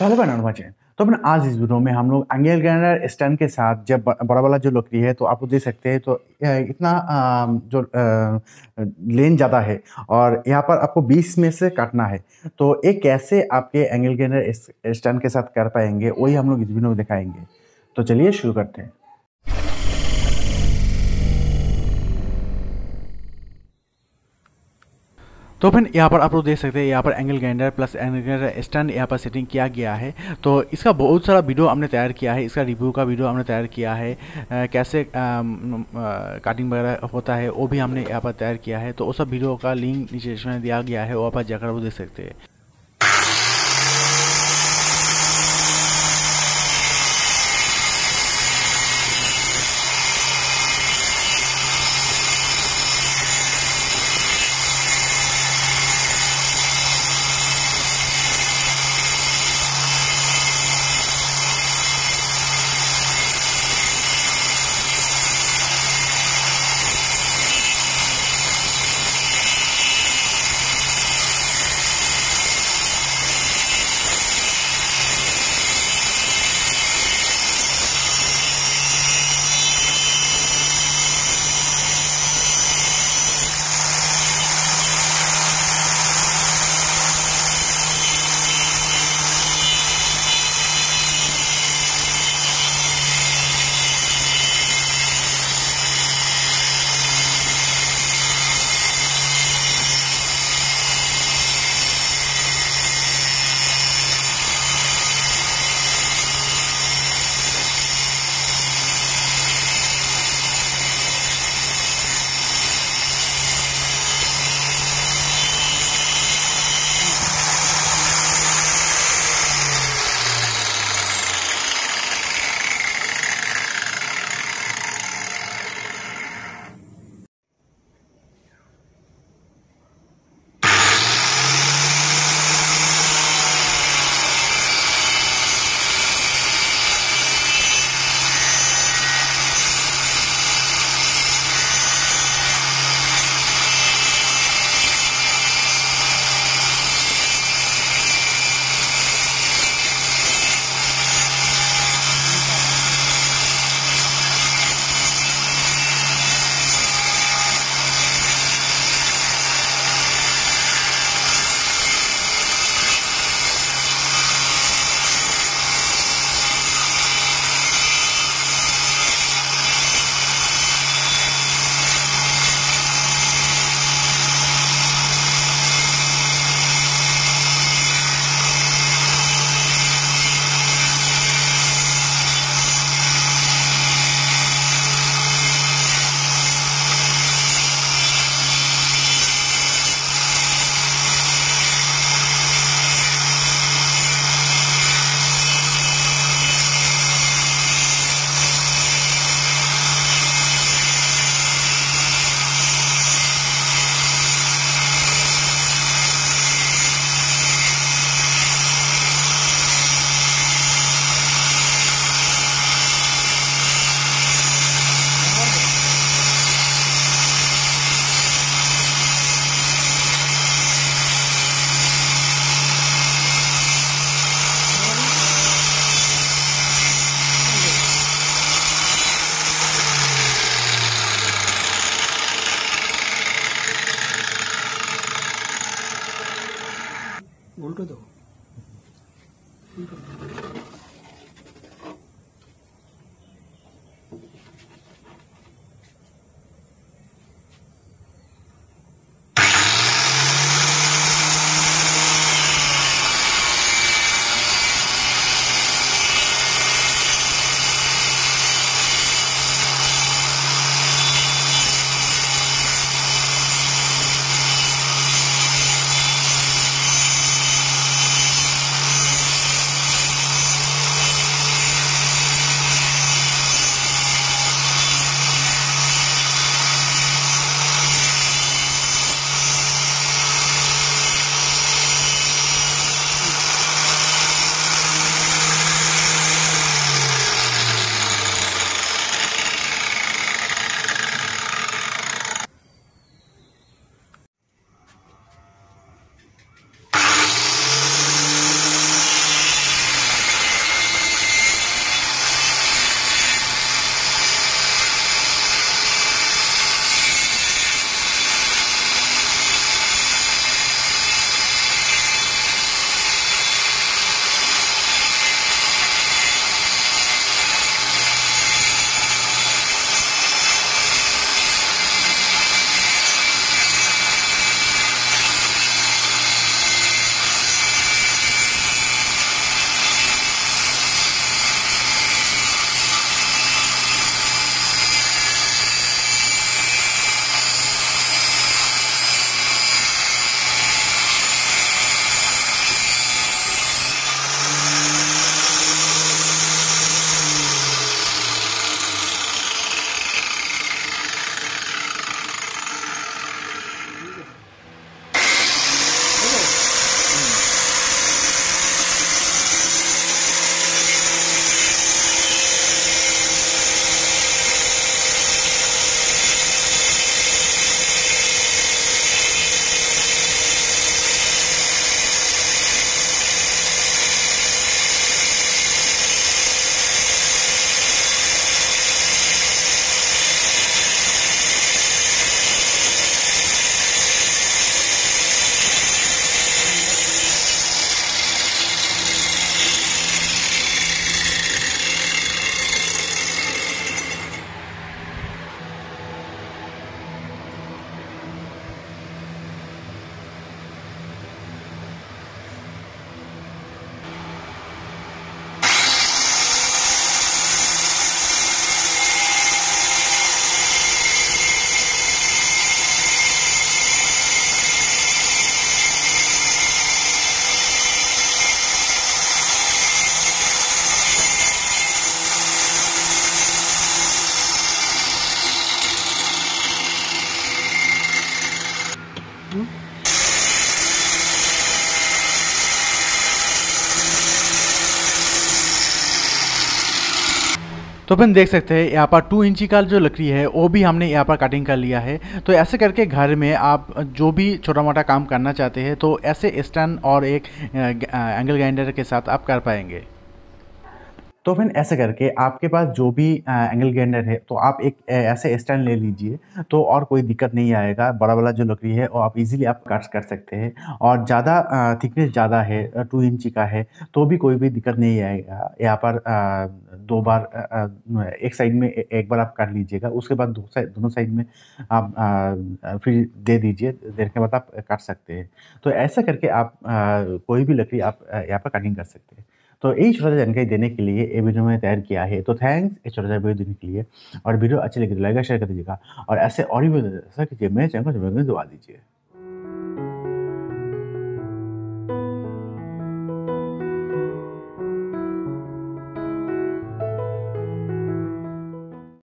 पहले बनाना चाहिए। तो अपने आज इस वीडियो में हम लोग एंगल ग्राइंडर स्टैंड के साथ जब बड़ा वाला जो लकड़ी है तो आप देख सकते हैं तो इतना जो लेन ज़्यादा है और यहाँ पर आपको 20 में से काटना है। तो ये कैसे आपके एंगल ग्राइंडर स्टैंड के साथ कर पाएंगे वही हम लोग इस वीडियो में दिखाएंगे। तो चलिए शुरू करते हैं। तो फिर यहाँ पर आप लोग देख सकते हैं यहाँ पर angle grinder plus angle grinder stand यहाँ पर सेटिंग किया गया है। तो इसका बहुत सारा वीडियो हमने तैयार किया है, इसका रिव्यू का वीडियो हमने तैयार किया है, कैसे कटिंग वगैरह होता है वो भी हमने यहाँ पर तैयार किया है। तो वो सब वीडियो का लिंक नीचे में दिया गया है, वहाँ पर जाकर वो देख सकते हैं। उल्टा दो तो अपन देख सकते हैं यहाँ पर 2 इंची का जो लकड़ी है वो भी हमने यहाँ पर कटिंग कर लिया है। तो ऐसे करके घर में आप जो भी छोटा मोटा काम करना चाहते हैं तो ऐसे स्टैंड और एक एंगल ग्राइंडर के साथ आप कर पाएंगे। तो फिर ऐसे करके आपके पास जो भी एंगल ग्राइंडर है तो आप एक ऐसे स्टैंड ले लीजिए तो और कोई दिक्कत नहीं आएगा। बड़ा वाला जो लकड़ी है वो आप इजीली आप कट कर सकते हैं और ज़्यादा थिकनेस ज़्यादा है 2 इंची का है तो भी कोई भी दिक्कत नहीं आएगा। यहाँ पर 2 बार एक साइड में एक बार आप काट लीजिएगा, उसके बाद दोनों साइड में आप फिर दे दीजिए, देने के बाद आप काट सकते हैं। तो ऐसा करके आप कोई भी लकड़ी आप यहाँ पर कटिंग कर सकते हैं। तो यही छोटा सा जानकारी देने के लिए ये वीडियो मैंने तैयार किया है। तो थैंक्स ये छोटा सा वीडियो देने के लिए, और वीडियो अच्छी लगी तो लाइक शेयर कर दीजिएगा और ऐसे और भी वीडियो मेरे चैनल को जरूर दबा दीजिए।